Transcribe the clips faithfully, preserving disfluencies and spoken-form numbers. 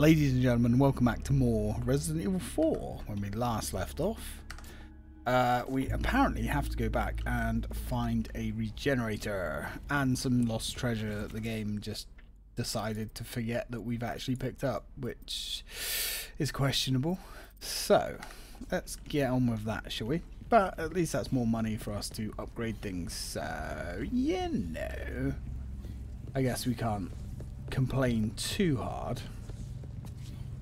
Ladies and gentlemen, welcome back to more Resident Evil four. When we last left off, uh, we apparently have to go back and find a regenerator and some lost treasure that the game just decided to forget that we've actually picked up, which is questionable. So let's get on with that, shall we? But at least that's more money for us to upgrade things, so you know, I guess we can't complain too hard.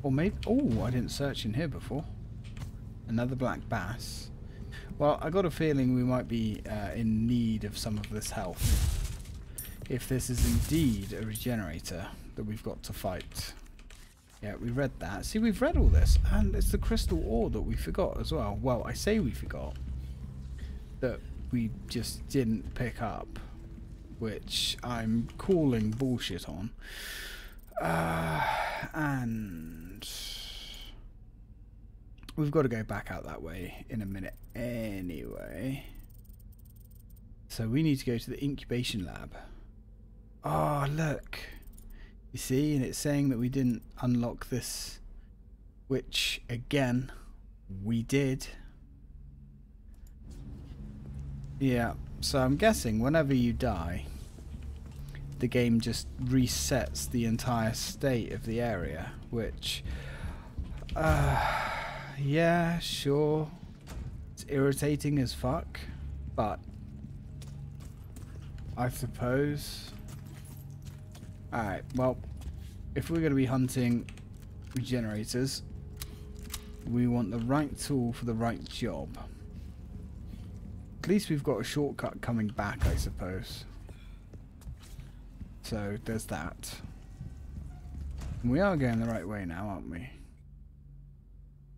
Or maybe, oh, I didn't search in here before. Another black bass. Well, I got a feeling we might be uh, in need of some of this health, if this is indeed a regenerator that we've got to fight. Yeah, we read that. See, we've read all this, and it's the crystal ore that we forgot as well. Well, I say we forgot, that we just didn't pick up, which I'm calling bullshit on. Uh, and we've got to go back out that way in a minute anyway. So we need to go to the incubation lab. Oh, look. You see, and it's saying that we didn't unlock this, which, again, we did. Yeah, so I'm guessing whenever you die, the game just resets the entire state of the area, which, uh, yeah, sure, it's irritating as fuck, but I suppose... Alright, well, if we're going to be hunting regenerators, we want the right tool for the right job. At least we've got a shortcut coming back, I suppose. So, there's that. And we are going the right way now, aren't we?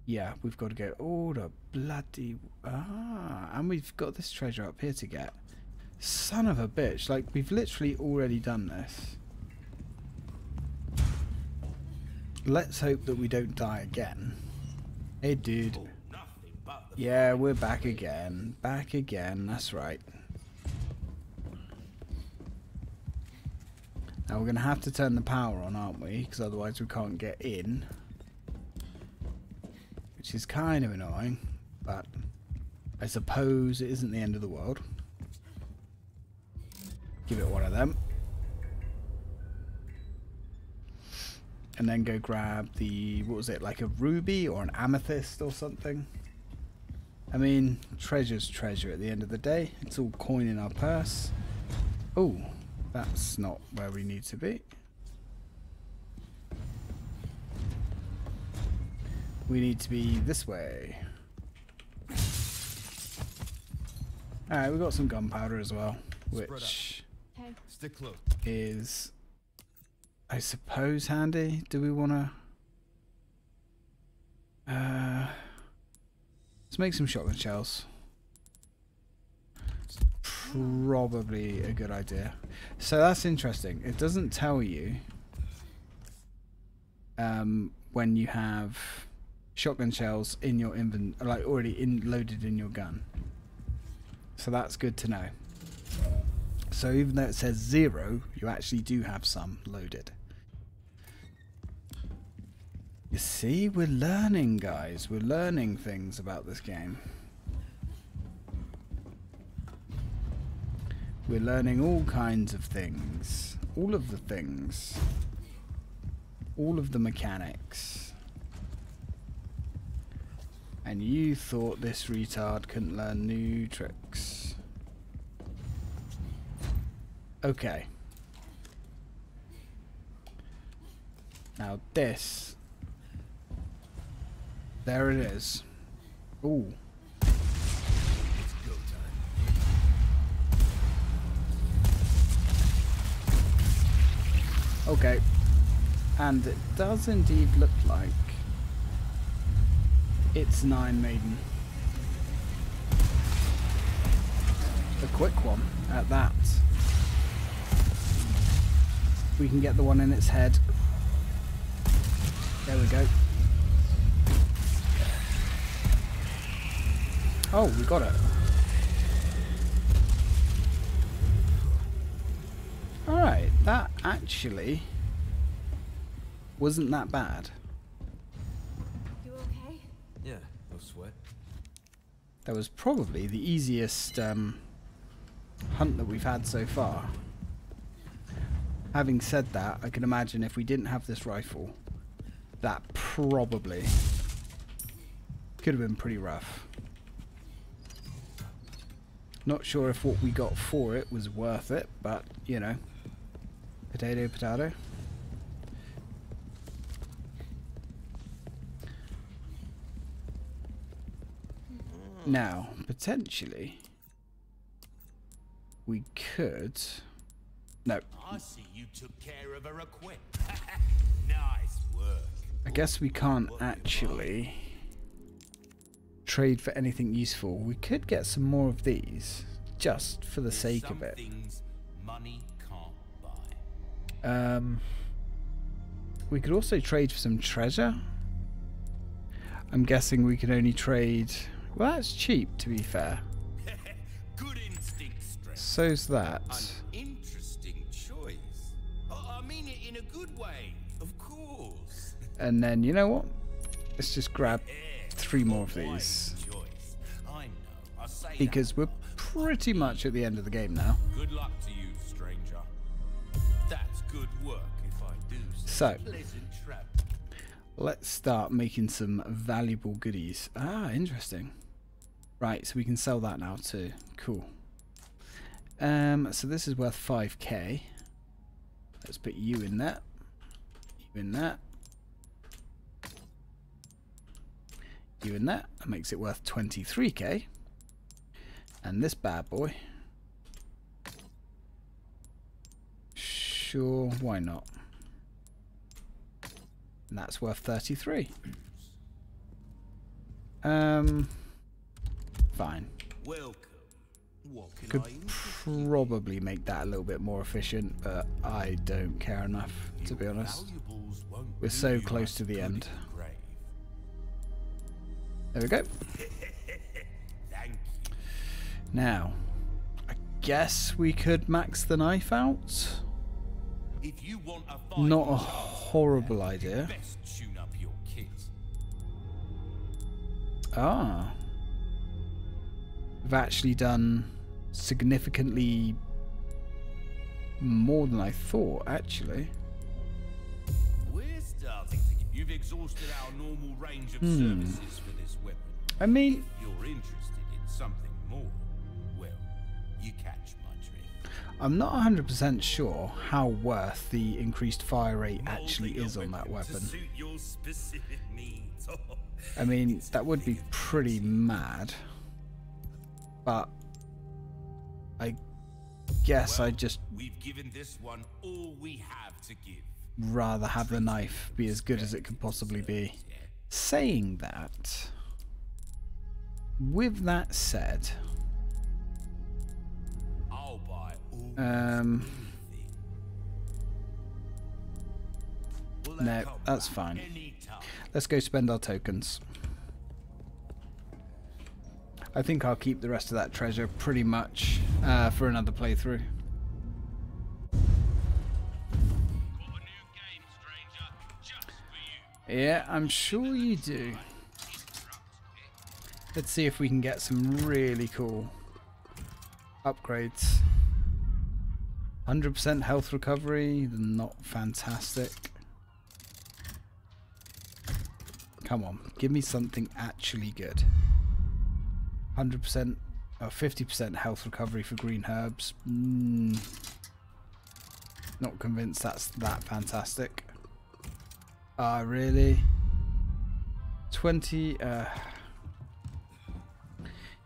Yeah, we've got to go all the bloody... Ah, and we've got this treasure up here to get. Son of a bitch, like, we've literally already done this. Let's hope that we don't die again. Hey, dude. Yeah, we're back again. Back again, that's right. Now we're going to have to turn the power on, aren't we? Because otherwise we can't get in. Which is kind of annoying, but I suppose it isn't the end of the world. Give it one of them. And then go grab the, what was it, like a ruby or an amethyst or something? I mean, treasure's treasure at the end of the day. It's all coin in our purse. Oh, that's not where we need to be. We need to be this way. Alright, we've got some gunpowder as well, which is... I suppose handy. Do we want to... Uh, let's make some shotgun shells. Probably a good idea. So that's interesting. It doesn't tell you um, when you have shotgun shells in your inventory, like already in loaded in your gun. So that's good to know. So even though it says zero, you actually do have some loaded. You see, we're learning, guys. We're learning things about this game. We're learning all kinds of things. All of the things. All of the mechanics. And you thought this retard couldn't learn new tricks. Okay. Now this... There it is. Ooh. It's go time. Okay. And it does indeed look like it's Nine Maiden. A quick one at that. We can get the one in its head. There we go. Oh, we got it. Alright, that actually wasn't that bad. You okay? Yeah, no sweat. That was probably the easiest um, hunt that we've had so far. Having said that, I can imagine if we didn't have this rifle, that probably could have been pretty rough. Not sure if what we got for it was worth it, but, you know, potato, potato. Now, potentially, we could... No. I see you took care of a request. Nice work. I guess we can't actually trade for anything useful. We could get some more of these, just for the sake of it. Money can't buy. Um, we could also trade for some treasure. I'm guessing we can only trade. Well, that's cheap, to be fair. Good instinct, strength. So's that. An interesting choice. I mean it in a good way, of course. And then you know what? Let's just grab three more of these, because we're pretty much at the end of the game now. Good luck to you, stranger. That's good work, if I do say. So, let's start making some valuable goodies. Ah, interesting. Right, so we can sell that now too. Cool. Um, so this is worth five K. Let's put you in that. You in that. You in that. That makes it worth twenty-three K. And this bad boy. Sure, why not? And that's worth thirty-three. Um, fine. Welcome. What can Could I probably make that a little bit more efficient, but I don't care enough, to be honest. We're so close to the end. There we go. Thank you. Now, I guess we could max the knife out. If you want a Not a horrible idea. Tune up your kit. Ah. We've actually done significantly more than I thought, actually. We're starting to get you've exhausted our normal range of hmm. services for this weapon. I mean, if you're interested in something more, well, you catch my drift. I'm not one hundred percent sure how worth the increased fire rate actually is on that weapon. I mean, that would be pretty mad. But I guess well, I just we've given this one all we have to give. Rather have the knife be as good as it could possibly be. Saying that, with that said, I'll buy all um, no, that's fine. Let's go spend our tokens. I think I'll keep the rest of that treasure pretty much uh, for another playthrough. Yeah, I'm sure you do. Let's see if we can get some really cool upgrades. one hundred percent health recovery, not fantastic. Come on, give me something actually good. one hundred percent or fifty percent health recovery for green herbs. Mm, not convinced that's that fantastic. Ah, uh, really? twenty, uh...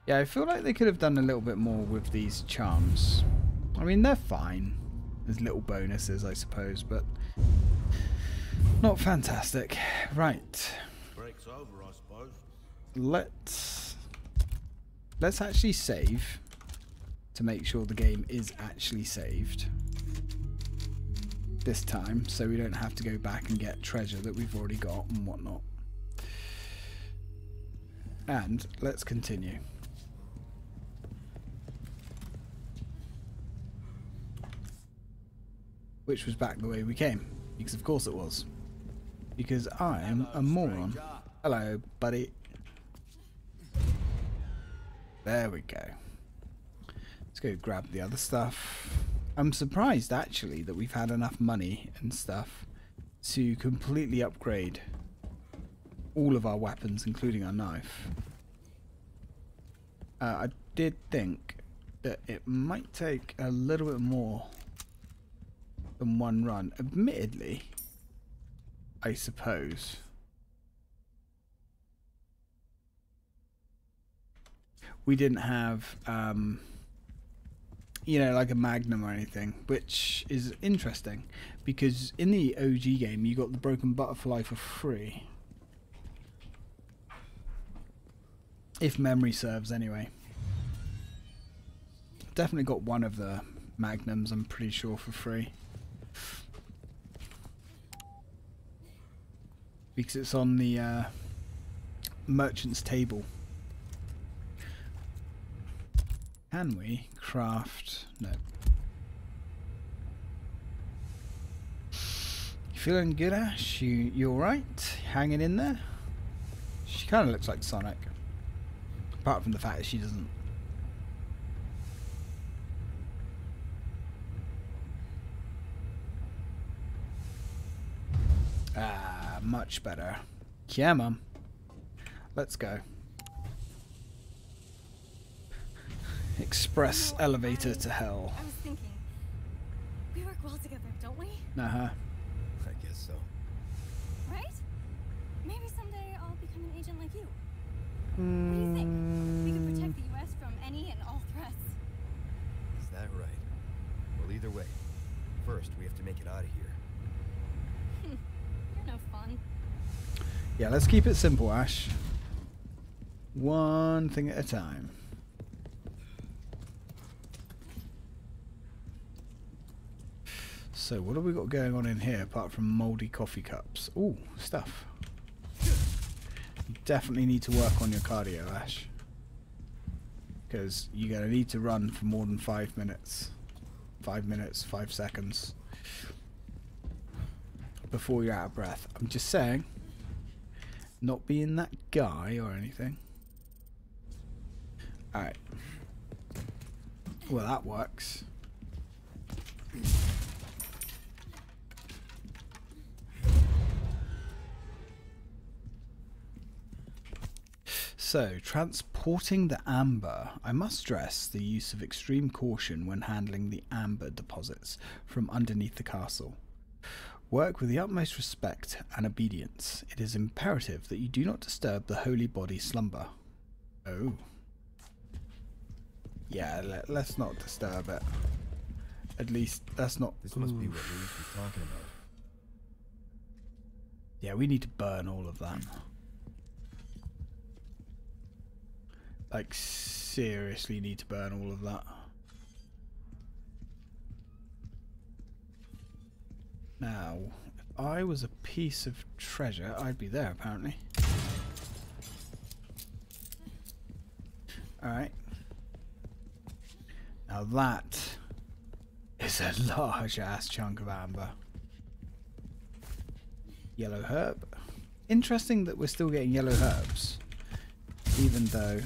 Yeah, I feel like they could have done a little bit more with these charms. I mean, they're fine. There's little bonuses, I suppose, but not fantastic. Right. Break's over, I suppose. Let's... Let's actually save to make sure the game is actually saved this time, so we don't have to go back and get treasure that we've already got and whatnot. And let's continue. Which was back the way we came, because of course it was. because I'm a moron. Hello, buddy. There we go. Let's go grab the other stuff. I'm surprised, actually, that we've had enough money and stuff to completely upgrade all of our weapons, including our knife. Uh, I did think that it might take a little bit more than one run. Admittedly, I suppose. We didn't have, um, you know, like a magnum or anything, which is interesting because in the O G game, you got the broken butterfly for free. If memory serves, anyway. Definitely got one of the magnums, I'm pretty sure, for free. Because it's on the uh, merchant's table. Can we craft? No. You feeling good, Ash? You, you alright? Hanging in there? She kind of looks like Sonic. Apart from the fact that she doesn't. Ah, much better. Yeah, Mum. Let's go. Express elevator to hell. I was thinking, we work well together, don't we? Uh-huh. I guess so. Right? Maybe someday I'll become an agent like you. Mm. What do you think? Either way, first we have to make it out of here. You're no fun. Yeah, let's keep it simple, Ash. One thing at a time. So, what have we got going on in here apart from mouldy coffee cups? Ooh, stuff. You definitely need to work on your cardio, Ash. Because you're going to need to run for more than five minutes. Five minutes, five seconds before you're out of breath. I'm just saying, not being that guy or anything. Alright. Well, that works. So, transporting the amber. I must stress the use of extreme caution when handling the amber deposits from underneath the castle. Work with the utmost respect and obedience. It is imperative that you do not disturb the holy body's slumber. Oh. Yeah, let, let's not disturb it. At least, that's not... This must be what we need to be talking about. Yeah, we need to burn all of that. Like, seriously need to burn all of that. Now, if I was a piece of treasure, I'd be there, apparently. Alright. Now that is a large-ass chunk of amber. Yellow herb. Interesting that we're still getting yellow herbs. Even though...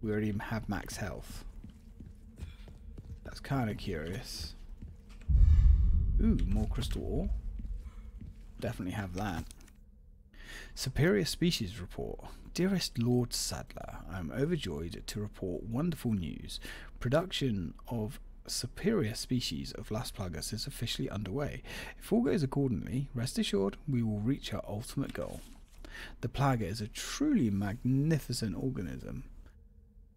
we already have max health. That's kind of curious. Ooh, more crystal ore. Definitely have that. Superior Species Report. Dearest Lord Sattler, I am overjoyed to report wonderful news. Production of superior species of Las Plagas is officially underway. If all goes accordingly, rest assured we will reach our ultimate goal. The plaga is a truly magnificent organism.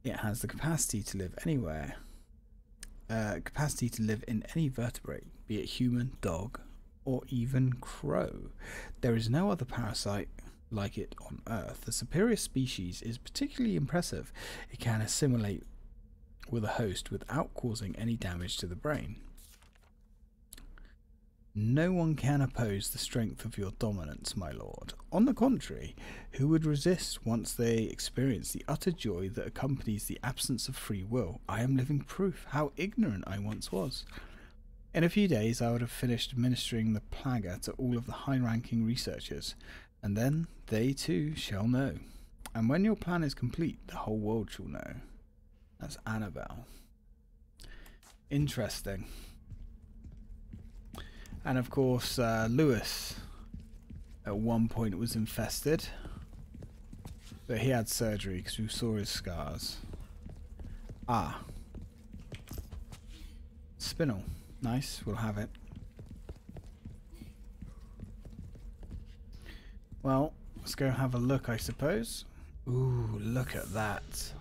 It has the capacity to live anywhere, uh, capacity to live in any vertebrate, be it human, dog, or even crow. There is no other parasite like it on Earth. The superior species is particularly impressive. It can assimilate with a host without causing any damage to the brain. No one can oppose the strength of your dominance, my lord. On the contrary, who would resist once they experience the utter joy that accompanies the absence of free will? I am living proof how ignorant I once was. In a few days I would have finished administering the Plaga to all of the high-ranking researchers, and then they too shall know. And when your plan is complete, the whole world shall know. That's Annabelle. Interesting. And of course, uh, Lewis at one point was infested, but he had surgery because we saw his scars. Ah. Spinel. Nice, we'll have it. Well, let's go have a look, I suppose. Ooh, look at that.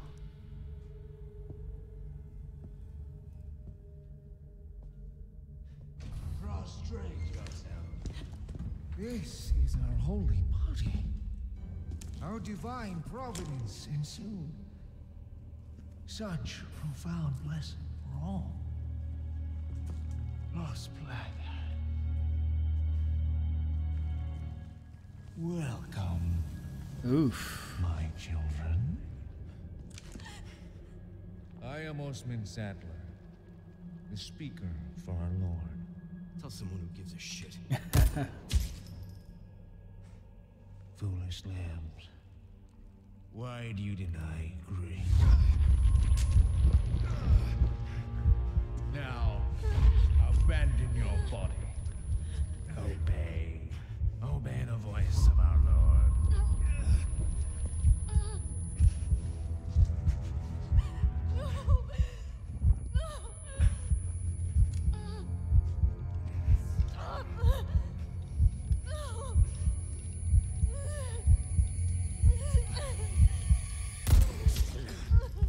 Prostrate yourself. This is our holy body. Our divine providence ensued. Such a profound lesson for all. Las Plagas. Welcome. Oof. My children. I am Osman Sattler, the speaker for our Lord. Tell someone who gives a shit. Foolish lambs. Why do you deny grace? Now, abandon your body. Obey. Obey the voice of our Lord. No. No. Stop.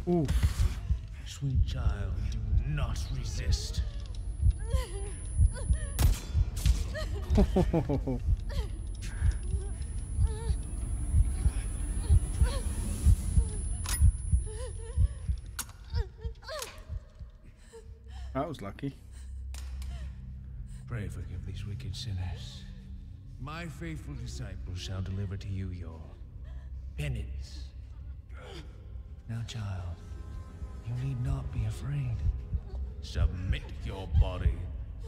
No. Ooh. Sweet child, do not resist. That was lucky. Pray forgive these wicked sinners. My faithful disciples shall deliver to you your penance. Now, child, you need not be afraid. Submit your body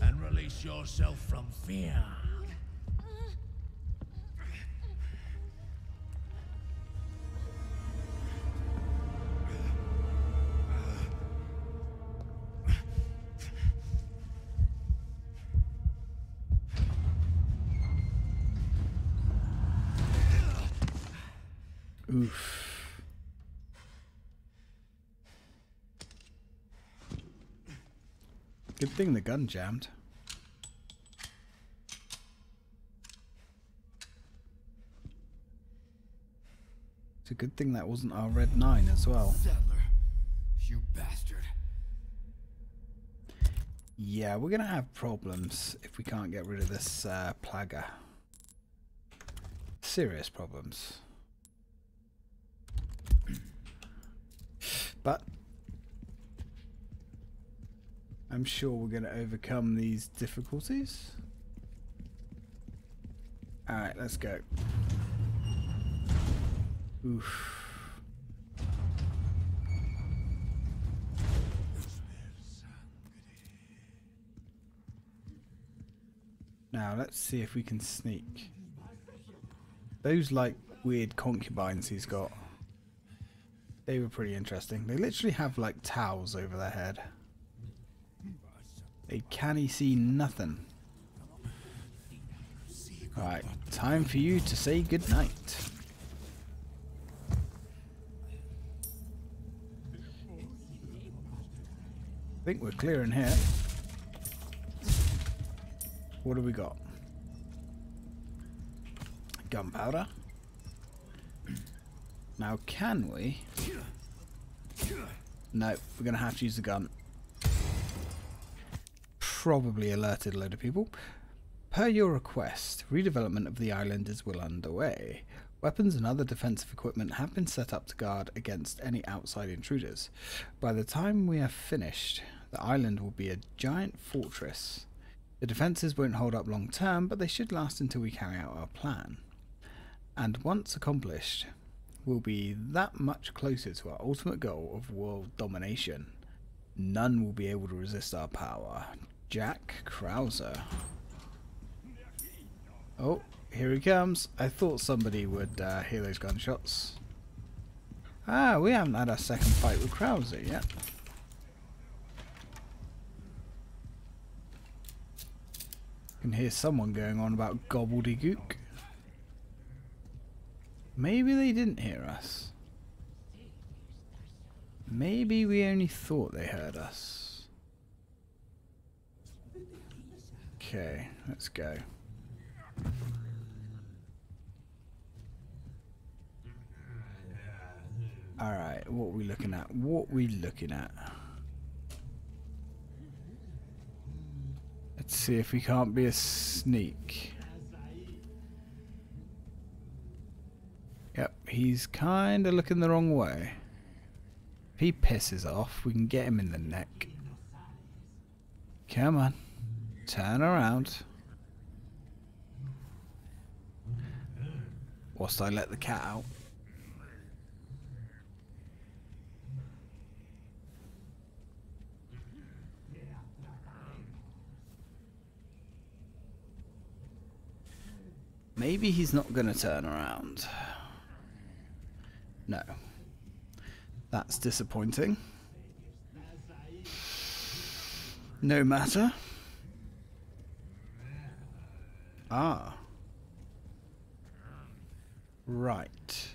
and release yourself from fear. Oof. Good thing the gun jammed. It's a good thing that wasn't our red nine as well. Sattler, you bastard. Yeah, we're gonna have problems if we can't get rid of this uh, Plaga. Serious problems. But I'm sure we're going to overcome these difficulties. Alright, let's go. Oof. Now, let's see if we can sneak. Those, like, weird concubines he's got. They were pretty interesting. They literally have, like, towels over their head. They can't see nothing. Alright, time for you to say goodnight. I think we're clear in here. What do we got? Gunpowder. Now can we? No, we're going to have to use the gun. Probably alerted a load of people. Per your request, redevelopment of the island is well underway. Weapons and other defensive equipment have been set up to guard against any outside intruders. By the time we are finished, the island will be a giant fortress. The defenses won't hold up long term, but they should last until we carry out our plan. And once accomplished, we'll be that much closer to our ultimate goal of world domination. None will be able to resist our power. Jack Krauser. Oh, here he comes. I thought somebody would uh, hear those gunshots. Ah, we haven't had our second fight with Krauser yet. I can hear someone going on about gobbledygook. Maybe they didn't hear us. Maybe we only thought they heard us. Okay, let's go. Alright, what are we looking at? What are we looking at? Let's see if we can't be a sneak. Yep, he's kind of looking the wrong way. If he pisses off, we can get him in the neck. Come on. Turn around. Whilst I let the cat out. Maybe he's not going to turn around. No. That's disappointing. No matter. Ah. Right.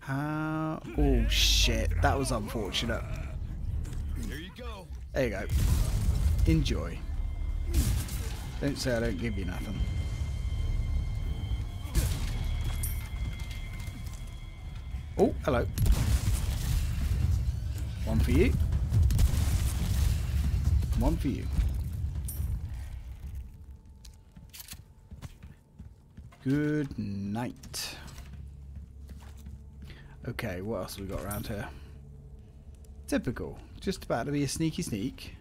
How? Oh shit, that was unfortunate. There you go. There you go. Enjoy. Don't say I don't give you nothing. Oh, hello. One for you. One for you. Good night. Okay, what else have we got around here? Typical. Just about to be a sneaky sneak.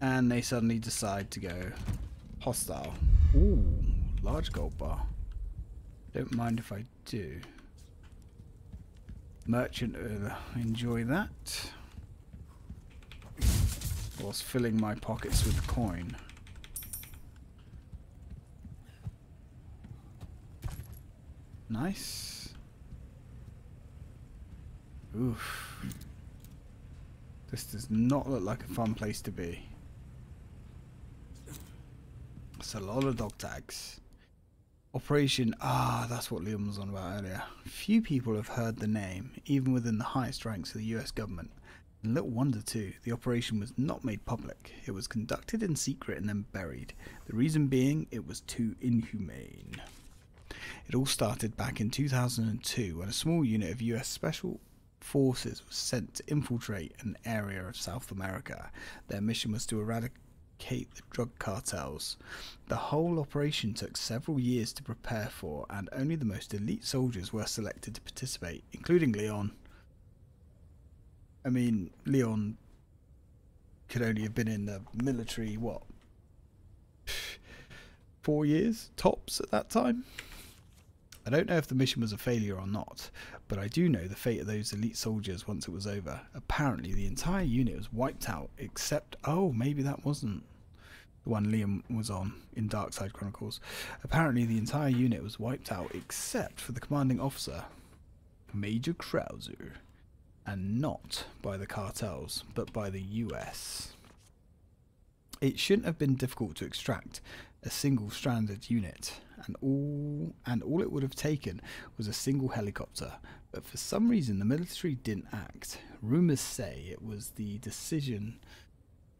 And they suddenly decide to go hostile. Ooh, large gold bar. Don't mind if I do. Merchant, uh, enjoy that. Whilst filling my pockets with coin. Nice. Oof. This does not look like a fun place to be. That's a lot of dog tags. Operation, ah, that's what Leon was on about earlier. Few people have heard the name, even within the highest ranks of the U S government. And little wonder too, the operation was not made public. It was conducted in secret and then buried. The reason being, it was too inhumane. It all started back in two thousand two when a small unit of U S Special Forces was sent to infiltrate an area of South America. Their mission was to eradicate the drug cartels. The whole operation took several years to prepare for, and only the most elite soldiers were selected to participate, including Leon. I mean, Leon could only have been in the military, what, four years tops at that time? I don't know if the mission was a failure or not, but I do know the fate of those elite soldiers once it was over. Apparently the entire unit was wiped out, except, oh, maybe that wasn't the one Liam was on in Darkside Chronicles. Apparently the entire unit was wiped out, except for the commanding officer, Major Krauser, and not by the cartels, but by the U S. It shouldn't have been difficult to extract a single stranded unit, and all and all it would have taken was a single helicopter, but for some reason the military didn't act. Rumours say it was the decision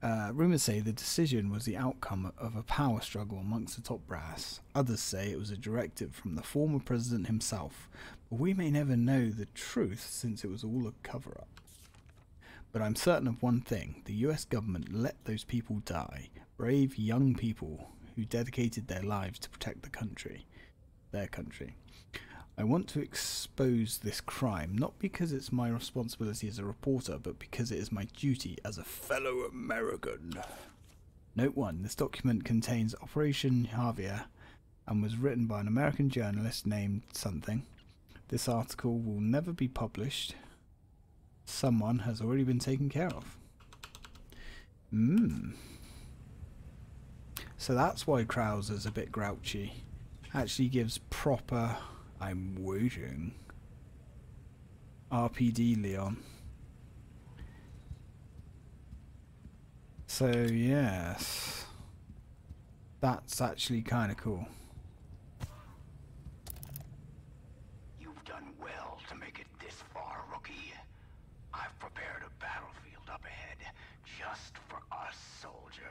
uh, rumours say the decision was the outcome of a power struggle amongst the top brass. Others say it was a directive from the former president himself, but we may never know the truth since it was all a cover-up. But I'm certain of one thing, the U S government let those people die, brave young people who dedicated their lives to protect the country, their country. I want to expose this crime, not because it's my responsibility as a reporter, but because it is my duty as a fellow American. Note one, this document contains Operation Javier and was written by an American journalist named something. This article will never be published. someone has already been taken care of. Hmm. So that's why Krauser's a bit grouchy. Actually gives proper, I'm waiting, R P D Leon. So yes, that's actually kind of cool. You've done well to make it this far, rookie. I've prepared a battlefield up ahead just for us soldiers.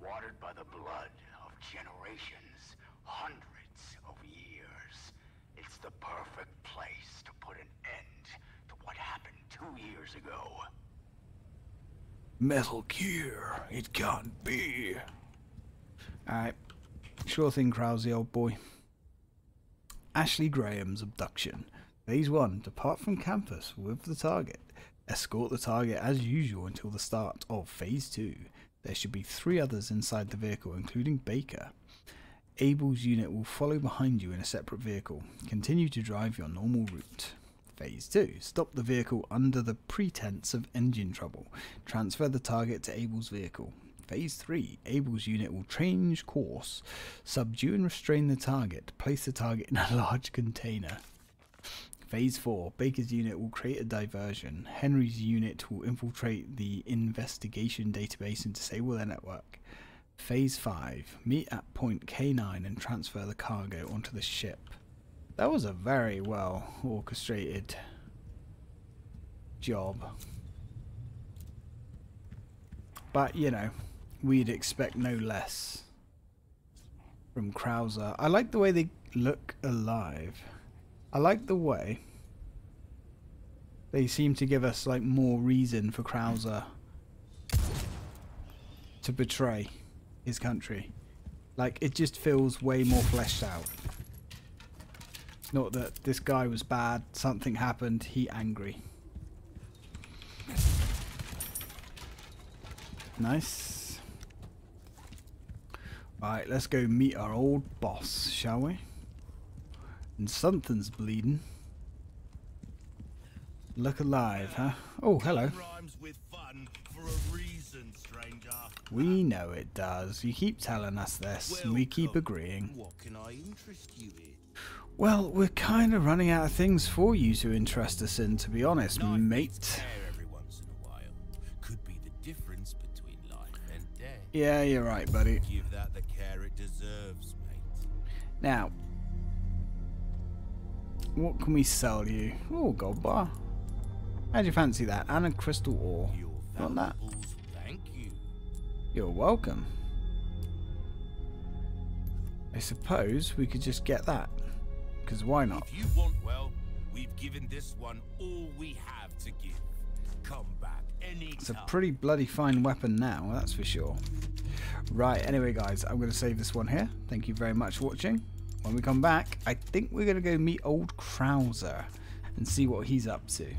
Watered by the blood of generations, hundreds of years. It's the perfect place to put an end to what happened two years ago. Metal Gear, it can't be. Alright, sure thing, Krauser, old boy. Ashley Graham's abduction. Phase one, depart from campus with the target. Escort the target as usual until the start of phase two. There should be three others inside the vehicle, including Baker. Abel's unit will follow behind you in a separate vehicle. Continue to drive your normal route. Phase two. Stop the vehicle under the pretense of engine trouble. Transfer the target to Abel's vehicle. Phase three. Abel's unit will change course. Subdue and restrain the target. Place the target in a large container. Phase four. Baker's unit will create a diversion. Henry's unit will infiltrate the investigation database and disable their network. Phase five. Meet at point K nine and transfer the cargo onto the ship. That was a very well orchestrated job. But, you know, we'd expect no less from Krauser. I like the way they look alive. I like the way they seem to give us like more reason for Krauser to betray his country. Like, it just feels way more fleshed out. It's not that this guy was bad, something happened, he angry. Nice. Right, let's go meet our old boss, shall we? And something's bleeding. Look alive, huh? Oh, hello. We know it does. You keep telling us this, and we keep agreeing. Well, we're kind of running out of things for you to interest us in, to be honest, mate. Yeah, you're right, buddy. Give that the care it deserves, mate. Now, what can we sell you? Oh, gold bar. How do you fancy that? And a crystal ore. Want that? Thank you. You're welcome. I suppose we could just get that. Because why not? If you want, well, we've given this one all we have to give. Come back anytime. It's a pretty bloody fine weapon now, that's for sure. Right, anyway, guys, I'm going to save this one here. Thank you very much for watching. When we come back, I think we're going to go meet old Krauser and see what he's up to.